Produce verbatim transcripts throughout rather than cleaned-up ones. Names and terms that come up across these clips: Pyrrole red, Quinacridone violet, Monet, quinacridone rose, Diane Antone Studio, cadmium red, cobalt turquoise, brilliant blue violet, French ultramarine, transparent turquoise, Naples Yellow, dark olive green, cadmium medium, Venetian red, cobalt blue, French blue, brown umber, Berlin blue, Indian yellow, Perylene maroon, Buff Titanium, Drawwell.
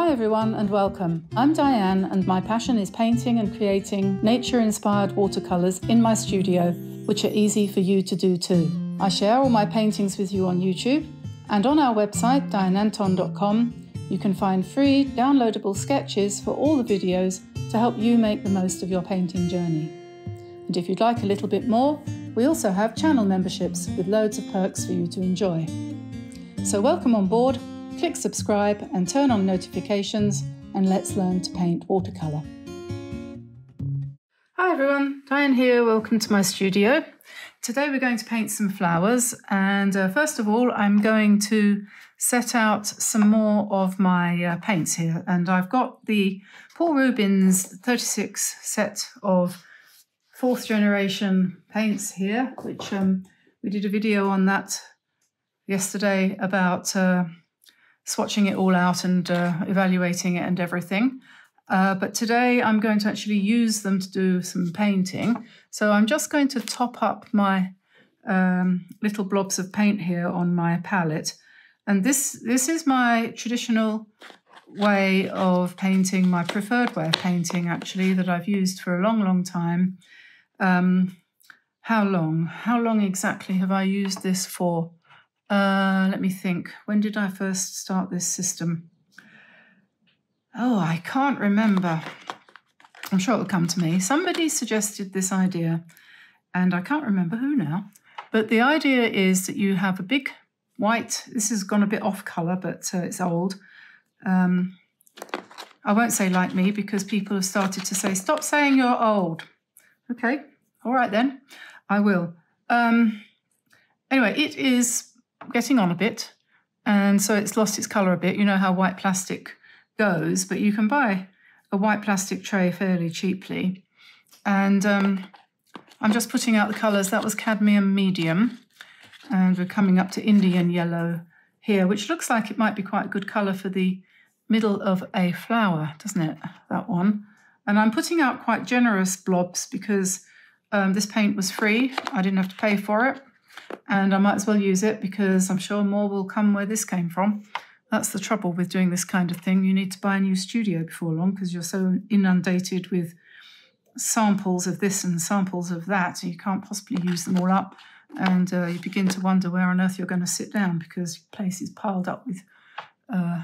Hi everyone and welcome. I'm Diane and my passion is painting and creating nature-inspired watercolours in my studio, which are easy for you to do too. I share all my paintings with you on YouTube, and on our website diane antone dot com you can find free downloadable sketches for all the videos to help you make the most of your painting journey. And if you'd like a little bit more, we also have channel memberships with loads of perks for you to enjoy. So welcome on board, click subscribe and turn on notifications, and let's learn to paint watercolour. Hi everyone, Diane here, welcome to my studio. Today we're going to paint some flowers, and uh, first of all I'm going to set out some more of my uh, paints here, and I've got the Paul Rubens thirty-six set of fourth generation paints here, which um, we did a video on that yesterday about uh, swatching it all out and uh, evaluating it and everything. Uh, but today I'm going to actually use them to do some painting. So I'm just going to top up my um, little blobs of paint here on my palette. And this, this is my traditional way of painting, my preferred way of painting actually, that I've used for a long, long time. Um, how long? How long exactly have I used this for? Uh, let me think. When did I first start this system? Oh, I can't remember. I'm sure it'll come to me. Somebody suggested this idea, and I can't remember who now. But the idea is that you have a big white. This has gone a bit off colour, but uh, it's old. Um, I won't say like me, because people have started to say, stop saying you're old. Okay, all right then, I will. Um, anyway, it is getting on a bit, and so it's lost its colour a bit. You know how white plastic goes, but you can buy a white plastic tray fairly cheaply. And um, I'm just putting out the colours. That was cadmium medium, and we're coming up to Indian yellow here, which looks like it might be quite a good colour for the middle of a flower, doesn't it, that one? And I'm putting out quite generous blobs, because um, this paint was free. I didn't have to pay for it. And I might as well use it, because I'm sure more will come where this came from. That's the trouble with doing this kind of thing. You need to buy a new studio before long, because you're so inundated with samples of this and samples of that, and you can't possibly use them all up. And uh, you begin to wonder where on earth you're going to sit down, because your place is piled up with uh,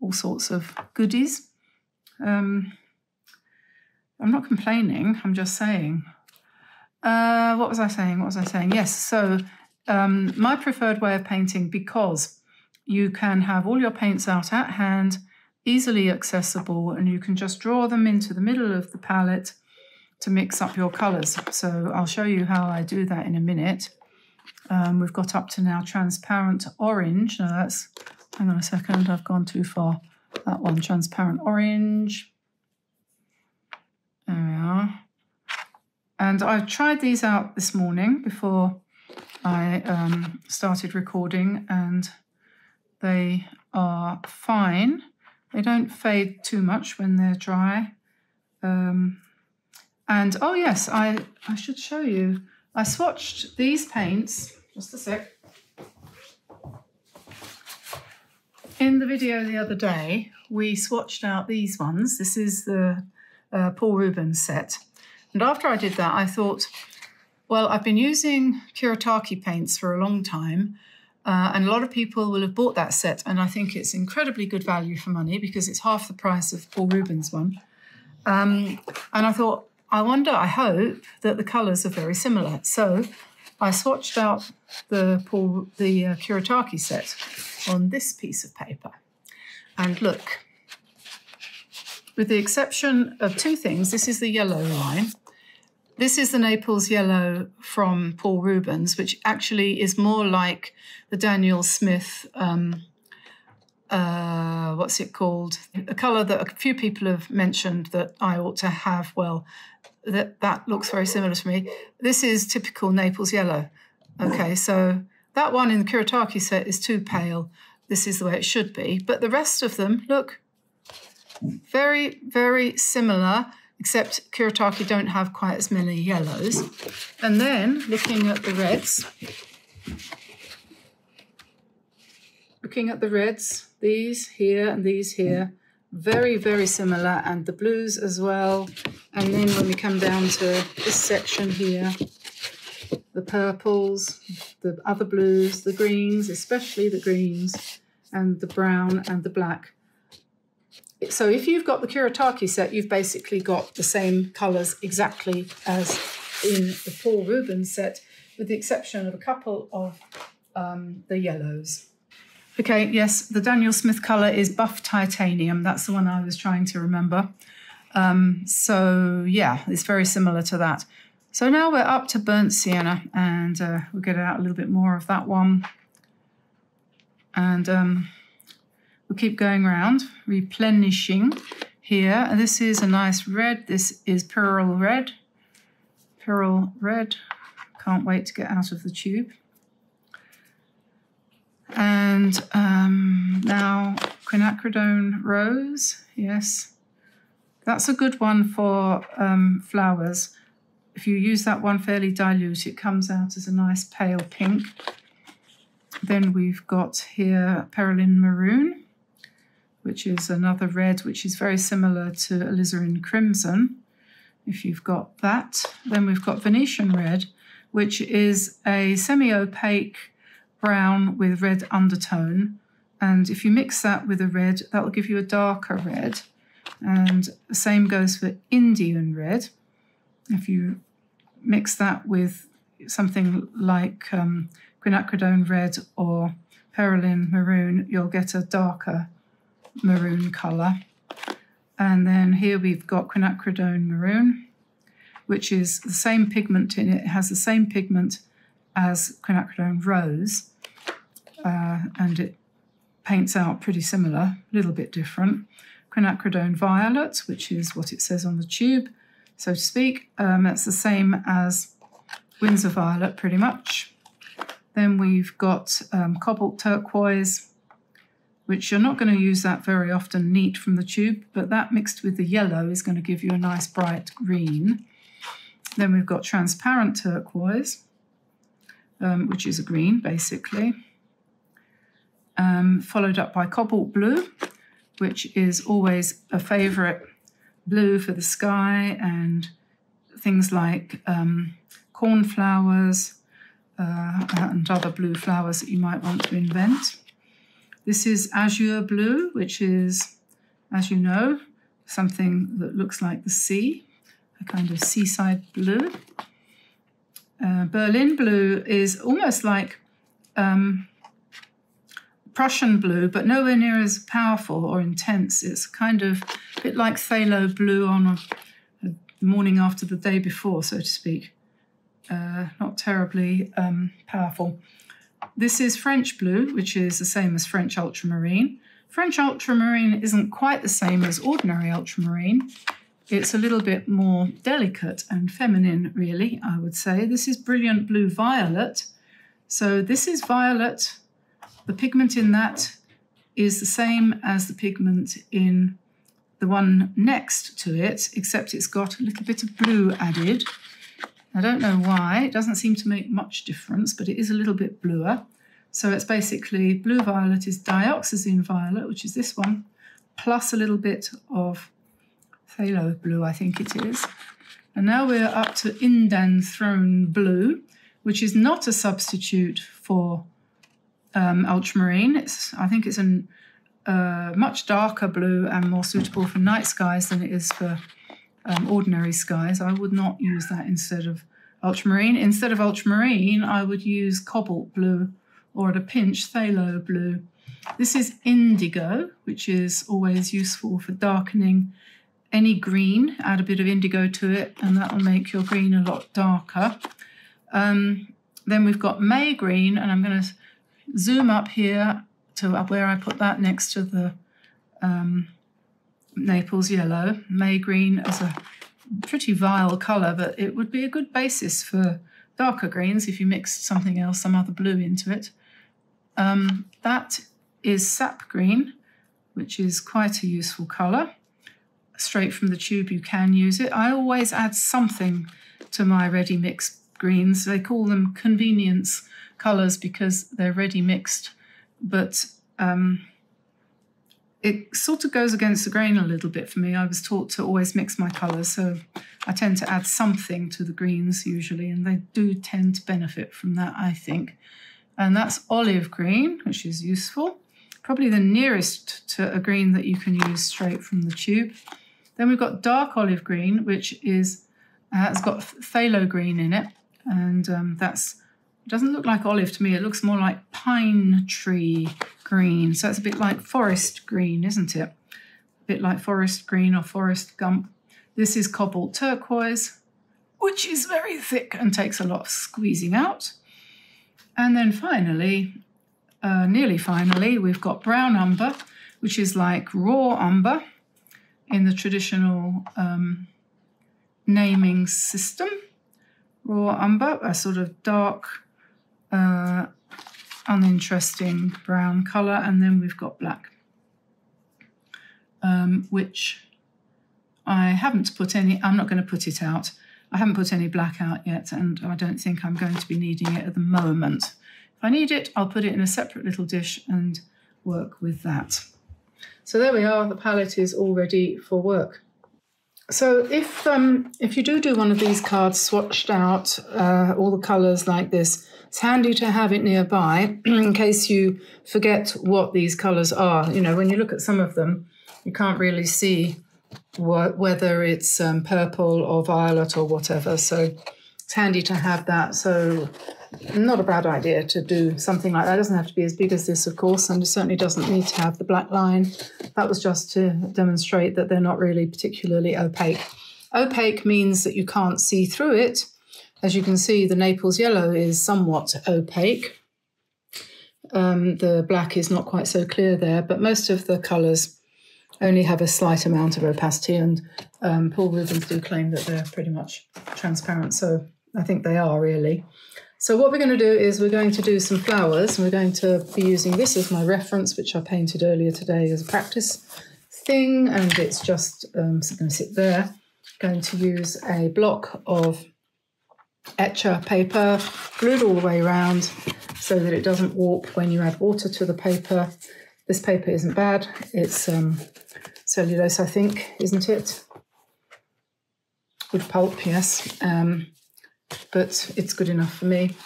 all sorts of goodies. Um... I'm not complaining, I'm just saying. Uh, what was I saying? What was I saying? Yes, so um, my preferred way of painting, because you can have all your paints out at hand, easily accessible, and you can just draw them into the middle of the palette to mix up your colours. So I'll show you how I do that in a minute. Um, we've got up to now transparent orange. Now that's, hang on a second, I've gone too far. That one, transparent orange. There we are. And I tried these out this morning before I um, started recording, and they are fine. They don't fade too much when they're dry. Um, and oh yes, I, I should show you. I swatched these paints, just a sec, in the video the other day. We swatched out these ones. This is the Uh, Paul Rubens set. And after I did that, I thought, well, I've been using Kuretake paints for a long time, uh, and a lot of people will have bought that set, and I think it's incredibly good value for money, because it's half the price of Paul Rubens one. Um, and I thought, I wonder, I hope that the colours are very similar. So I swatched out the, Paul, the uh, Kuretake set on this piece of paper. And look, with the exception of two things, this is the yellow line. This is the Naples Yellow from Paul Rubens, which actually is more like the Daniel Smith, um, uh, what's it called? A colour that a few people have mentioned that I ought to have. Well, that, that looks very similar to me. This is typical Naples Yellow. Okay, so that one in the Kuretake set is too pale. This is the way it should be. But the rest of them, look, very, very similar, except Kuretake don't have quite as many yellows. And then, looking at the reds, looking at the reds, these here and these here very, very similar, and the blues as well. And then when we come down to this section here, the purples, the other blues, the greens, especially the greens, and the brown and the black. So if you've got the Kuretake set, you've basically got the same colours exactly as in the Paul Rubens set, with the exception of a couple of um, the yellows. Okay, yes, the Daniel Smith colour is Buff Titanium. That's the one I was trying to remember. Um, so, yeah, it's very similar to that. So now we're up to Burnt Sienna, and uh, we'll get out a little bit more of that one. And um, we'll keep going around, replenishing here. And this is a nice red. This is Pyrrole red. Pyrrole red. Can't wait to get out of the tube. And um, now quinacridone rose. Yes, that's a good one for um, flowers. If you use that one fairly dilute, it comes out as a nice pale pink. Then we've got here Perylene maroon, which is another red, which is very similar to alizarin crimson, if you've got that. Then we've got Venetian red, which is a semi-opaque brown with red undertone. And if you mix that with a red, that will give you a darker red. And the same goes for Indian red. If you mix that with something like um, quinacridone red or Perylene maroon, you'll get a darker maroon colour. And then here we've got quinacridone maroon, which is the same pigment in it. It has the same pigment as quinacridone rose, uh, and it paints out pretty similar, a little bit different. Quinacridone violet, which is what it says on the tube, so to speak. Um, it's the same as Windsor violet, pretty much. Then we've got um, cobalt turquoise, which you're not going to use that very often neat from the tube, but that mixed with the yellow is going to give you a nice bright green. Then we've got transparent turquoise, um, which is a green, basically. Um, followed up by cobalt blue, which is always a favourite blue for the sky and things like um, cornflowers uh, and other blue flowers that you might want to invent. This is azure blue, which is, as you know, something that looks like the sea, a kind of seaside blue. Uh, Berlin blue is almost like um, Prussian blue, but nowhere near as powerful or intense. It's kind of a bit like phthalo blue on a, a morning after the day before, so to speak. Uh, not terribly um, powerful. This is French blue, which is the same as French ultramarine. French ultramarine isn't quite the same as ordinary ultramarine. It's a little bit more delicate and feminine, really, I would say. This is brilliant blue violet. So this is violet. The pigment in that is the same as the pigment in the one next to it, except it's got a little bit of blue added. I don't know why. It doesn't seem to make much difference, but it is a little bit bluer. So it's basically blue violet is dioxazine violet, which is this one, plus a little bit of phthalo blue, I think it is. And now we're up to indanthrone blue, which is not a substitute for um, ultramarine. It's, I think it's a uh, much darker blue and more suitable for night skies than it is for Um, ordinary skies. I would not use that instead of ultramarine. Instead of ultramarine, I would use cobalt blue, or at a pinch, phthalo blue. This is indigo, which is always useful for darkening any green. Add a bit of indigo to it, and that will make your green a lot darker. Um, then we've got May green, and I'm going to zoom up here to where I put that next to the um, Naples yellow. May green is a pretty vile colour, but it would be a good basis for darker greens if you mixed something else, some other blue into it. Um, that is sap green, which is quite a useful colour. Straight from the tube you can use it. I always add something to my ready-mixed greens. They call them convenience colours because they're ready-mixed, but um, it sort of goes against the grain a little bit for me. I was taught to always mix my colours, so I tend to add something to the greens usually, and they do tend to benefit from that, I think. And that's olive green, which is useful. Probably the nearest to a green that you can use straight from the tube. Then we've got dark olive green, which is, uh, it's got phthalo green in it, and um, that's, it doesn't look like olive to me, it looks more like pine tree green. So it's a bit like forest green, isn't it? A bit like forest green or forest gump. This is cobalt turquoise, which is very thick and takes a lot of squeezing out. And then finally, uh, nearly finally, we've got brown umber, which is like raw umber in the traditional um, naming system. Raw umber, a sort of dark, uh, uninteresting brown colour, and then we've got black, um, which I haven't put any, I'm not going to put it out. I haven't put any black out yet, and I don't think I'm going to be needing it at the moment. If I need it, I'll put it in a separate little dish and work with that. So there we are, the palette is all ready for work. So if, um, if you do do one of these cards swatched out, uh, all the colours like this, it's handy to have it nearby in case you forget what these colours are. You know, when you look at some of them, you can't really see wh whether it's um, purple or violet or whatever. So it's handy to have that. So not a bad idea to do something like that. It doesn't have to be as big as this, of course, and it certainly doesn't need to have the black line. That was just to demonstrate that they're not really particularly opaque. Opaque means that you can't see through it. As you can see, the Naples Yellow is somewhat opaque. Um, the black is not quite so clear there, but most of the colours only have a slight amount of opacity, and um, Paul Rubens do claim that they're pretty much transparent, so I think they are really. So what we're going to do is we're going to do some flowers, and we're going to be using this as my reference, which I painted earlier today as a practice thing, and it's just um, it's going to sit there. I'm going to use a block of etcher paper, glued all the way around so that it doesn't warp when you add water to the paper. This paper isn't bad. It's um, cellulose, I think, isn't it? Wood pulp, yes. Um, But it's good enough for me.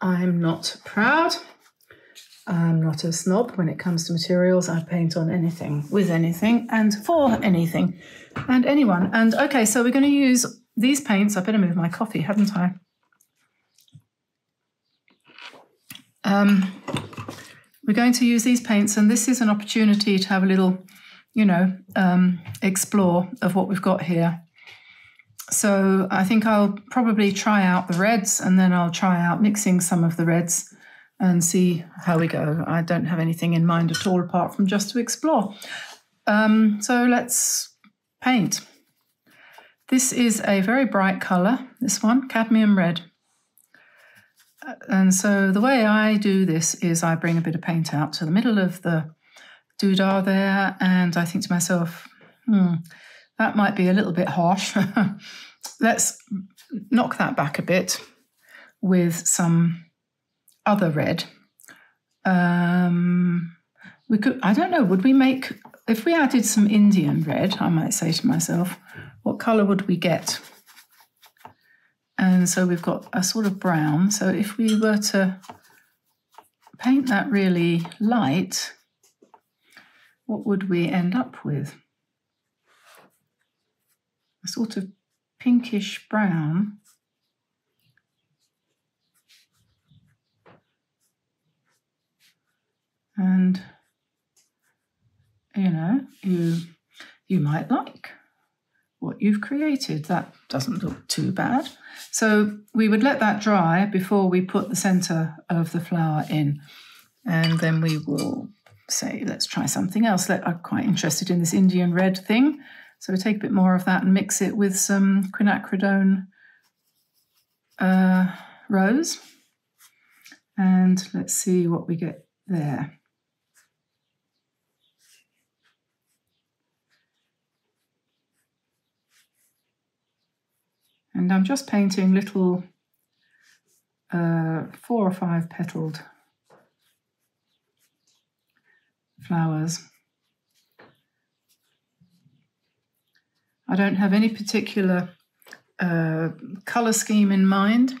I'm not proud. I'm not a snob when it comes to materials. I paint on anything, with anything, and for anything, and anyone. And okay, so we're going to use these paints. I better move my coffee, hadn't I? Um, we're going to use these paints, and this is an opportunity to have a little, you know, um, explore of what we've got here. So I think I'll probably try out the reds, and then I'll try out mixing some of the reds and see how we go. I don't have anything in mind at all apart from just to explore. Um, so let's paint. This is a very bright colour, this one, cadmium red. And so the way I do this is I bring a bit of paint out to the middle of the doodah there, and I think to myself, hmm, that might be a little bit harsh. Let's knock that back a bit with some other red. Um, we could, I don't know, would we make, if we added some Indian red, I might say to myself, what colour would we get? And so we've got a sort of brown. So if we were to paint that really light, what would we end up with? A sort of pinkish brown. And, you know, you, you might like what you've created. That doesn't look too bad. So we would let that dry before we put the centre of the flower in. And then we will say, let's try something else. I'm quite interested in this Indian red thing. So we take a bit more of that and mix it with some quinacridone uh, rose. And let's see what we get there. And I'm just painting little uh, four or five petaled flowers. I don't have any particular uh, color scheme in mind,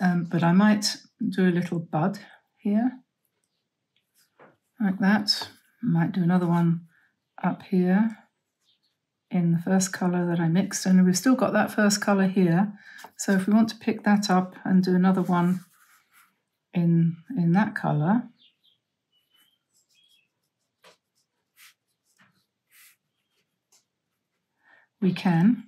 um, but I might do a little bud here, like that. I might do another one up here in the first color that I mixed, and we've still got that first color here. So if we want to pick that up and do another one in, in that color, we can.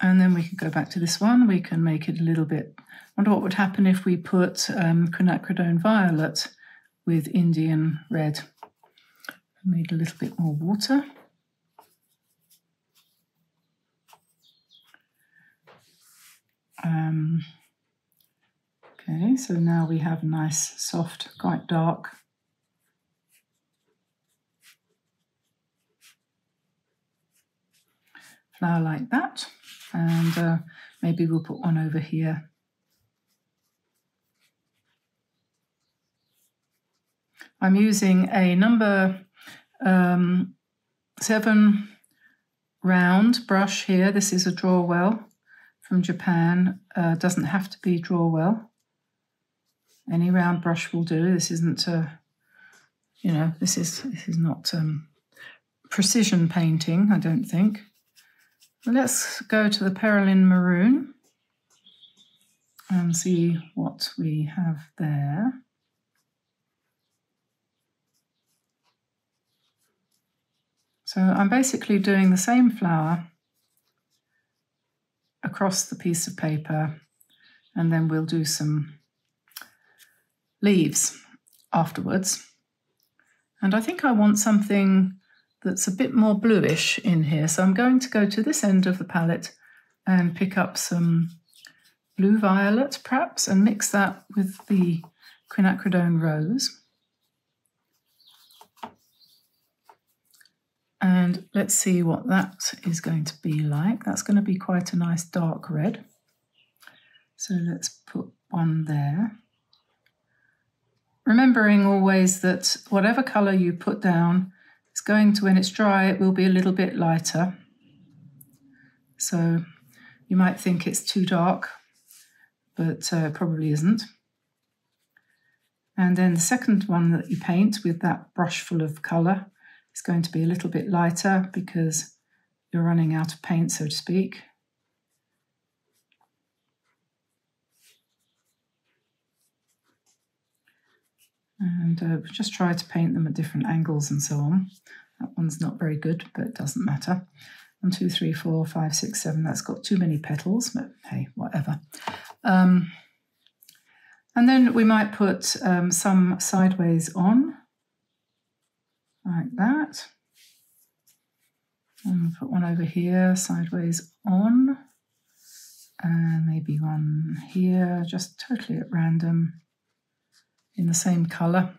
And then we could go back to this one. We can make it a little bit. I wonder what would happen if we put um, quinacridone violet with Indian red. I need a little bit more water. Um, okay, so now we have a nice, soft, quite dark. Flower like that, and uh, maybe we'll put one over here. I'm using a number um, seven round brush here. This is a Drawwell from Japan. Uh, doesn't have to be Drawwell. Any round brush will do. This isn't, a, you know, this is this is not um, precision painting, I don't think. Let's go to the Perylene maroon and see what we have there. So I'm basically doing the same flower across the piece of paper, and then we'll do some leaves afterwards. And I think I want something that's a bit more bluish in here. So I'm going to go to this end of the palette and pick up some blue violet perhaps and mix that with the quinacridone rose. And let's see what that is going to be like. That's going to be quite a nice dark red. So let's put one there. Remembering always that whatever colour you put down, it's going to, when it's dry, it will be a little bit lighter. So you might think it's too dark, but uh, probably isn't. And then the second one that you paint with that brush full of colour is going to be a little bit lighter because you're running out of paint, so to speak. And uh, just try to paint them at different angles and so on. That one's not very good, but it doesn't matter. One, two, three, four, five, six, seven. That's got too many petals, but hey, whatever. Um, and then we might put um, some sideways on, like that. And we'll put one over here, sideways on. And maybe one here, just totally at random, in the same colour.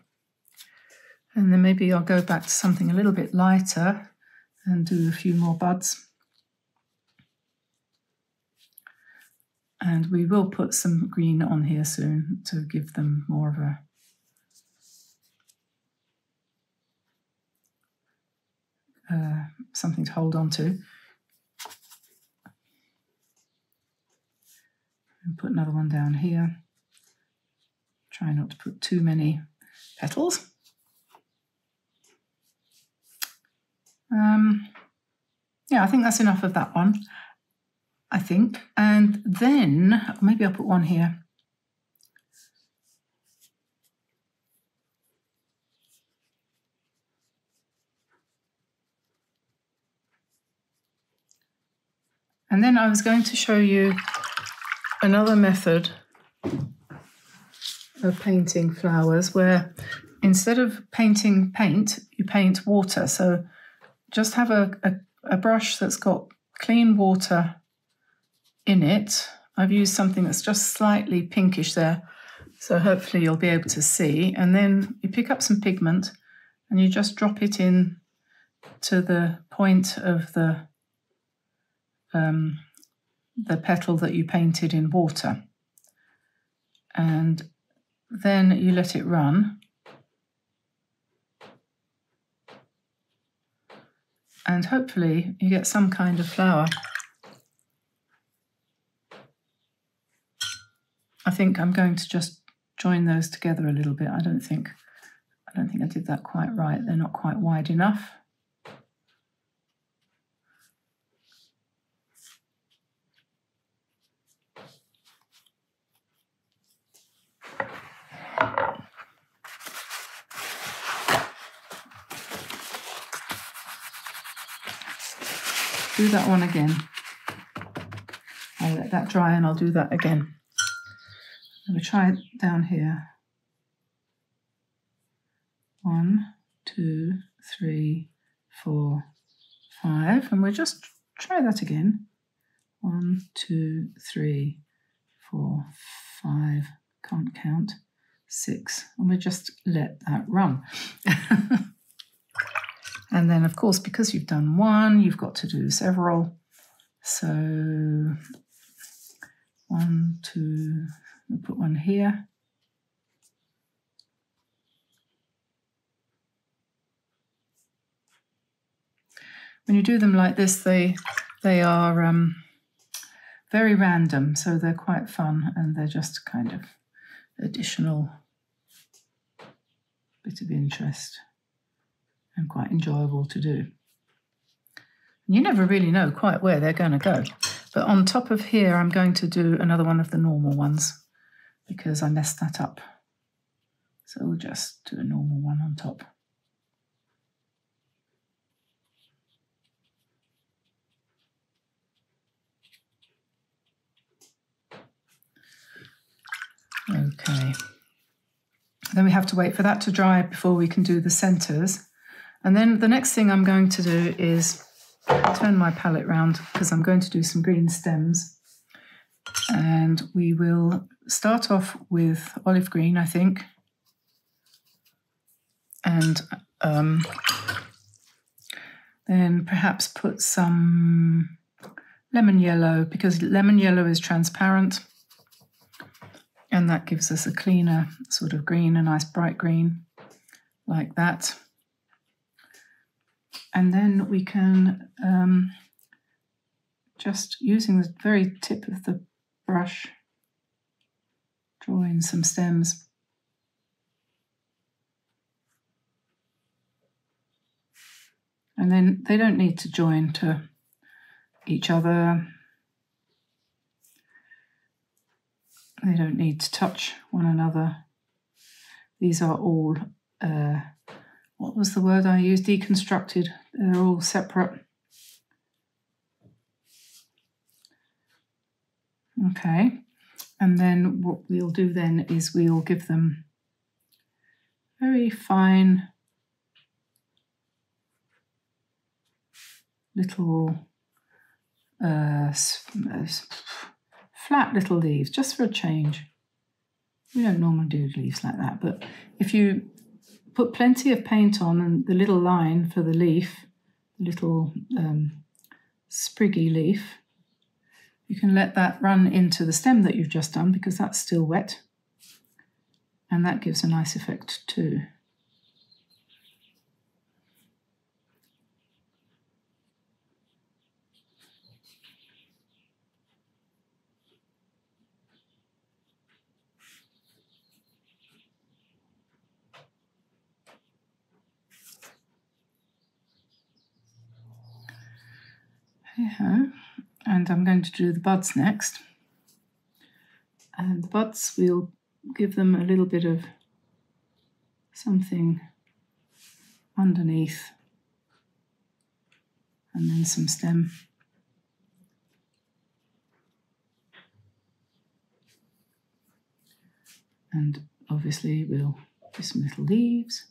And then maybe I'll go back to something a little bit lighter and do a few more buds. And we will put some green on here soon to give them more of a uh, something to hold on to. And put another one down here. Try not to put too many petals. Um, yeah, I think that's enough of that one, I think. And then, maybe I'll put one here. And then I was going to show you another method of painting flowers where instead of painting paint, you paint water. So just have a, a, a brush that's got clean water in it. I've used something that's just slightly pinkish there, so hopefully you'll be able to see. And then you pick up some pigment and you just drop it in to the point of the, um, the petal that you painted in water. And then you let it run and hopefully you get some kind of flower. I think I'm going to just join those together a little bit. I don't think I don't think I did that quite right. They're not quite wide enough. Do that one again. I'll let that dry and I'll do that again. Let me try it down here. One, two, three, four, five. And we'll just try that again. One, two, three, four, five. Can't count. Six. And we'll just let that run. And then, of course, because you've done one, you've got to do several. So one, two, we'll put one here. When you do them like this, they, they are um, very random, so they're quite fun, and they're just kind of additional bit of interest. And quite enjoyable to do. You never really know quite where they're going to go. But on top of here, I'm going to do another one of the normal ones because I messed that up. So we'll just do a normal one on top. Okay. Then we have to wait for that to dry before we can do the centres. And then the next thing I'm going to do is turn my palette round because I'm going to do some green stems. And we will start off with olive green, I think. And um, then perhaps put some lemon yellow because lemon yellow is transparent. And that gives us a cleaner sort of green, a nice bright green like that. And then we can, um, just using the very tip of the brush, draw in some stems. And then they don't need to join to each other. They don't need to touch one another. These are all... Uh, What was the word I used? Deconstructed. They're all separate. Okay. And then what we'll do then is we'll give them very fine little uh, flat little leaves, just for a change. We don't normally do leaves like that, but if you... put plenty of paint on, and the little line for the leaf, the little um, spriggy leaf, you can let that run into the stem that you've just done because that's still wet, and that gives a nice effect too. And I'm going to do the buds next. And the buds, we'll give them a little bit of something underneath and then some stem. And obviously we'll do some little leaves.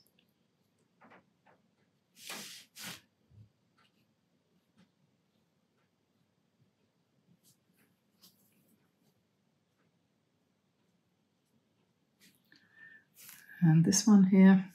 And this one here.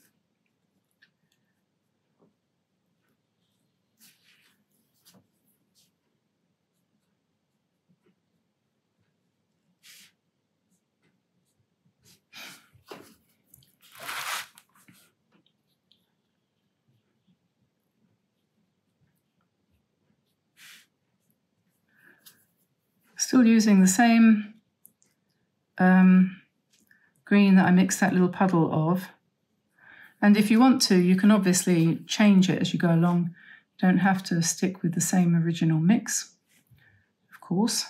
Still using the same um, green that I mixed that little puddle of. And if you want to, you can obviously change it as you go along. You don't have to stick with the same original mix, of course.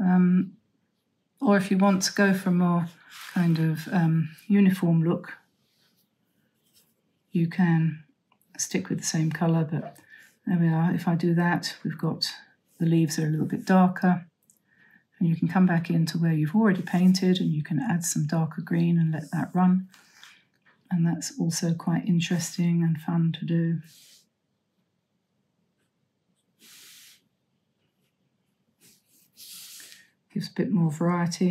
Um, or if you want to go for a more kind of um, uniform look, you can stick with the same colour, but there we are. If I do that, we've got the leaves are a little bit darker, and you can come back into where you've already painted and you can add some darker green and let that run. And that's also quite interesting and fun to do. Gives a bit more variety,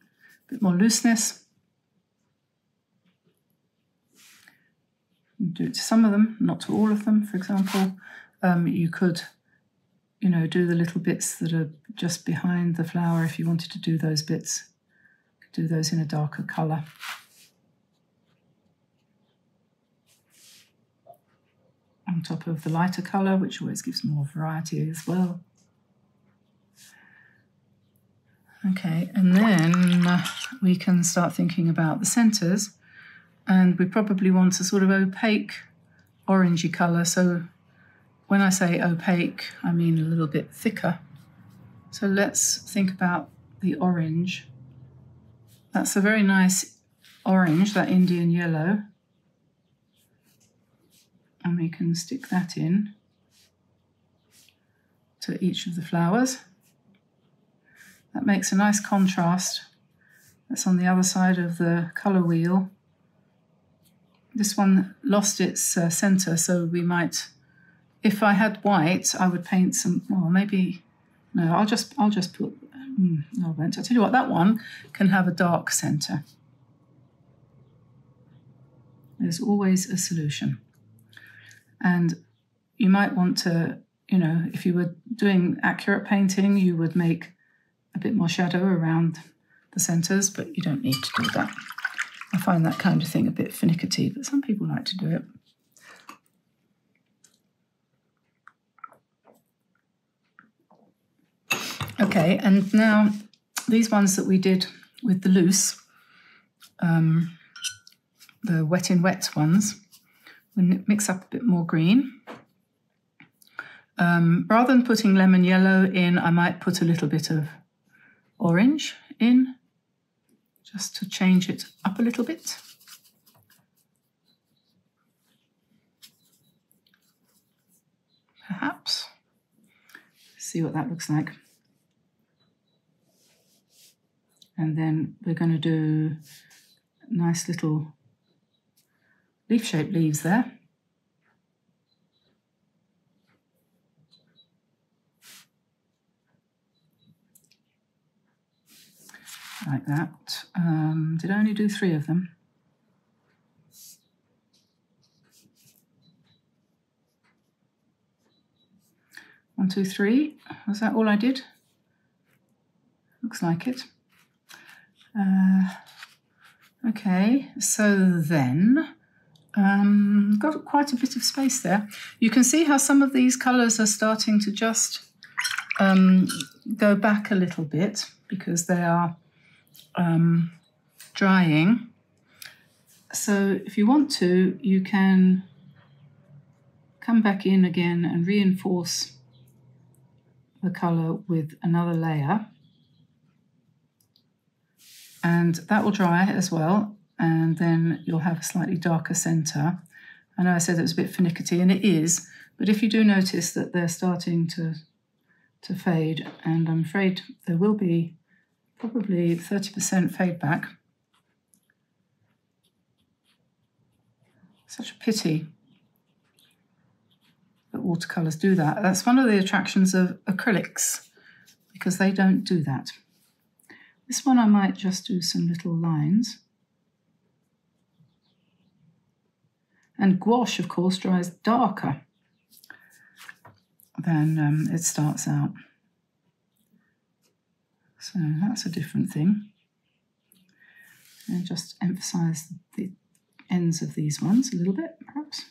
a bit more looseness. Do it to some of them, not to all of them. For example, um, you could, you know, do the little bits that are just behind the flower if you wanted to do those bits. You could do those in a darker colour. On top of the lighter colour, which always gives more variety as well. Okay, and then uh, we can start thinking about the centres, and we probably want a sort of opaque orangey colour. So when I say opaque, I mean a little bit thicker. So let's think about the orange. That's a very nice orange, that Indian yellow. And we can stick that in to each of the flowers. That makes a nice contrast. That's on the other side of the colour wheel. This one lost its uh, centre, so we might, if I had white, I would paint some, well, maybe, no, I'll just, I'll just put, mm, no, I won't. I'll tell you what, that one can have a dark centre. There's always a solution. And you might want to, you know, if you were doing accurate painting, you would make a bit more shadow around the centres, but you don't need to do that. I find that kind of thing a bit finicky, but some people like to do it. Okay, and now these ones that we did with the loose, um, the wet in wet ones, we mix up a bit more green. Um, rather than putting lemon yellow in, I might put a little bit of orange in, just to change it up a little bit. Perhaps. See what that looks like. And then we're going to do nice little leaf-shaped leaves there. Like that. Um, did I only do three of them? One, two, three. Was that all I did? Looks like it. Uh, okay, so then... Um, got quite a bit of space there. You can see how some of these colours are starting to just um, go back a little bit because they are um, drying. So if you want to, you can come back in again and reinforce the colour with another layer. And that will dry as well. And then you'll have a slightly darker centre. I know I said it was a bit finicky, and it is, but if you do notice that they're starting to, to fade, and I'm afraid there will be probably thirty percent fade back. Such a pity that watercolours do that. That's one of the attractions of acrylics, because they don't do that. This one I might just do some little lines. And gouache, of course, dries darker than um, it starts out. So that's a different thing. And just emphasise the ends of these ones a little bit, perhaps.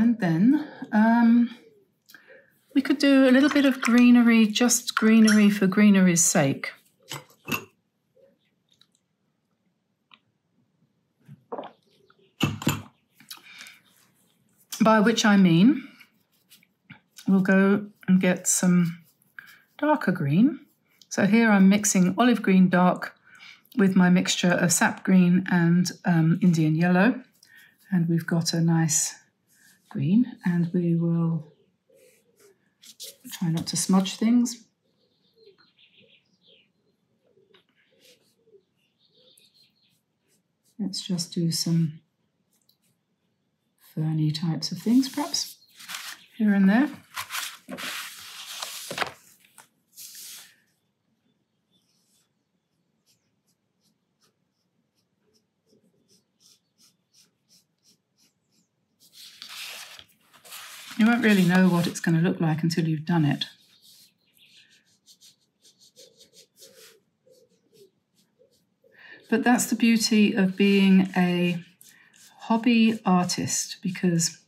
And then um, we could do a little bit of greenery, just greenery for greenery's sake. By which I mean, we'll go and get some darker green. So here I'm mixing olive green dark with my mixture of sap green and um, Indian yellow. And we've got a nice green, and we will try not to smudge things. Let's just do some ferny types of things, perhaps, here and there. You won't really know what it's going to look like until you've done it. But that's the beauty of being a hobby artist, because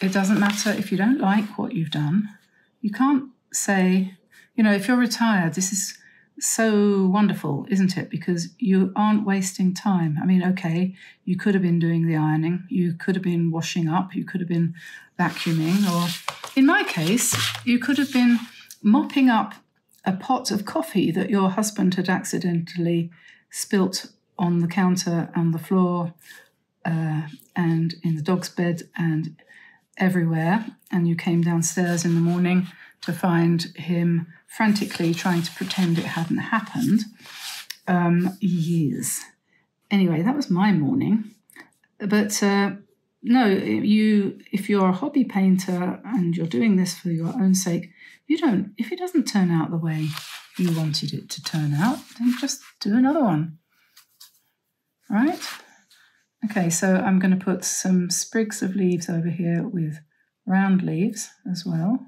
it doesn't matter if you don't like what you've done. You can't say, you know, if you're retired, this is so wonderful, isn't it? Because you aren't wasting time. I mean, okay, you could have been doing the ironing, you could have been washing up, you could have been vacuuming, or in my case, you could have been mopping up a pot of coffee that your husband had accidentally spilt on the counter, on the floor, uh, and in the dog's bed and everywhere. And you came downstairs in the morning to find him frantically trying to pretend it hadn't happened. Um, years. Anyway, that was my morning. But uh, no, you, if you're a hobby painter and you're doing this for your own sake, you don't, if it doesn't turn out the way you wanted it to turn out, then just do another one, right? Okay, so I'm going to put some sprigs of leaves over here with round leaves as well.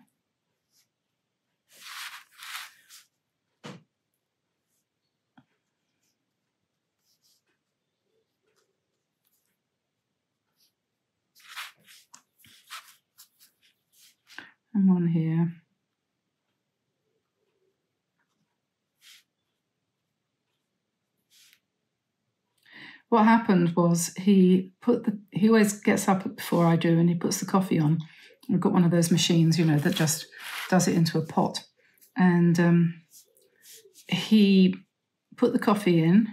And one here. What happened was he put the, he always gets up before I do and he puts the coffee on. We've got one of those machines, you know, that just does it into a pot. And um, he put the coffee in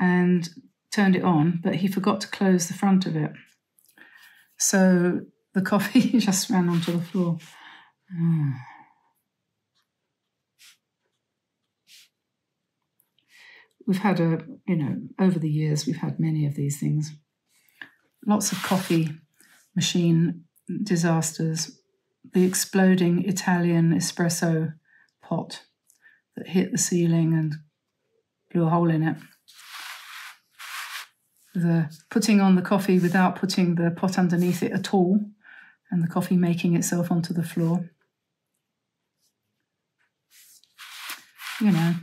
and turned it on, but he forgot to close the front of it. So the coffee just ran onto the floor. Mm. We've had a, you know, over the years, we've had many of these things. Lots of coffee machine disasters. The exploding Italian espresso pot that hit the ceiling and blew a hole in it. The putting on the coffee without putting the pot underneath it at all, and the coffee making itself onto the floor. You know.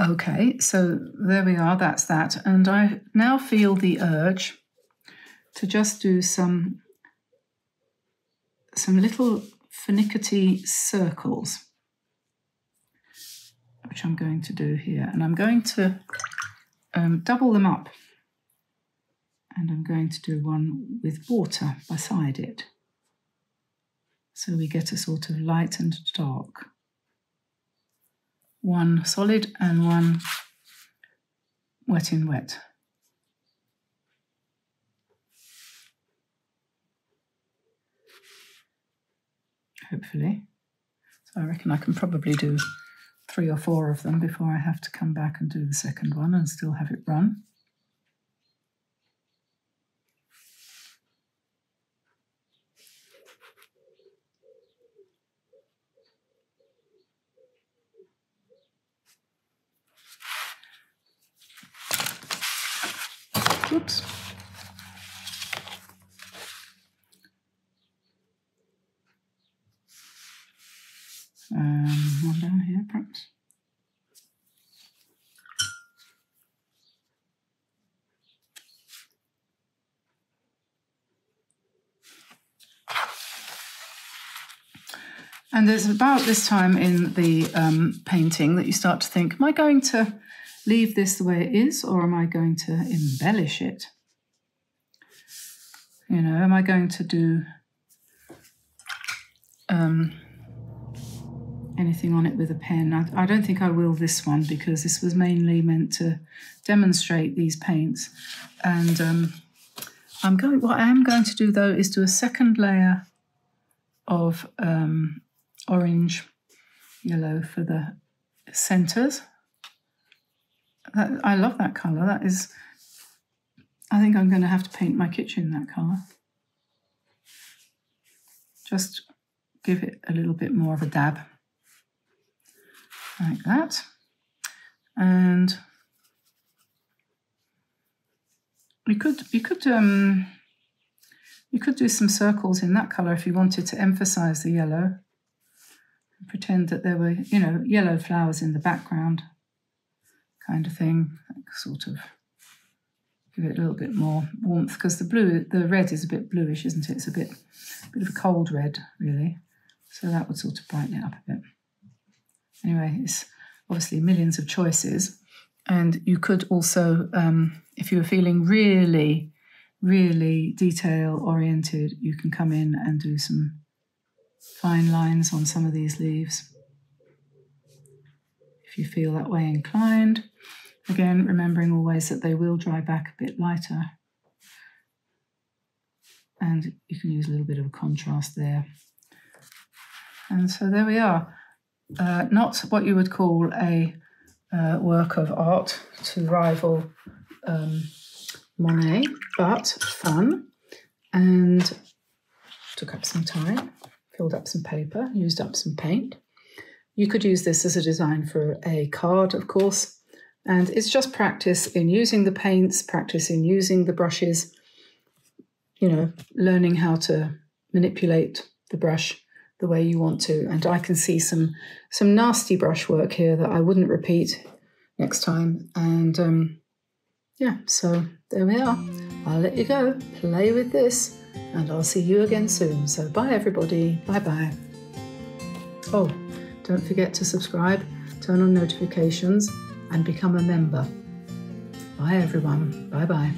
Okay, so there we are, that's that. And I now feel the urge to just do some, some little finicky circles, which I'm going to do here. And I'm going to um, double them up. And I'm going to do one with water beside it. So we get a sort of light and dark. One solid and one wet in wet. Hopefully. So I reckon I can probably do three or four of them before I have to come back and do the second one and still have it run. Oops. Um, one down here, perhaps. And it's about this time in the um, painting that you start to think, am I going to leave this the way it is, or am I going to embellish it? You know, am I going to do um, anything on it with a pen? I, I don't think I will this one, because this was mainly meant to demonstrate these paints. And um, I'm going. What I am going to do, though, is do a second layer of... Um, orange, yellow for the centres. That, I love that colour. That is, I think I'm going to have to paint my kitchen that colour. Just give it a little bit more of a dab. Like that. And you could, you could, um, you could do some circles in that colour if you wanted to emphasise the yellow. Pretend that there were, you know, yellow flowers in the background, kind of thing. Sort of give it a little bit more warmth, because the blue, the red is a bit bluish, isn't it? It's a bit, a bit of a cold red, really. So that would sort of brighten it up a bit. Anyway, it's obviously millions of choices, and you could also, um, if you were feeling really, really detail oriented, you can come in and do some fine lines on some of these leaves if you feel that way inclined. Again, remembering always that they will dry back a bit lighter, and you can use a little bit of a contrast there. And so there we are, uh, not what you would call a uh, work of art to rival um, Monet, but fun, and took up some time. Filled up some paper, used up some paint. You could use this as a design for a card, of course, and it's just practice in using the paints, practice in using the brushes, you know, learning how to manipulate the brush the way you want to. And I can see some, some nasty brush work here that I wouldn't repeat next time. And um, yeah, so there we are. I'll let you go, play with this. And I'll see you again soon. So bye everybody, bye bye. Oh, don't forget to subscribe, turn on notifications and become a member. Bye everyone, bye bye.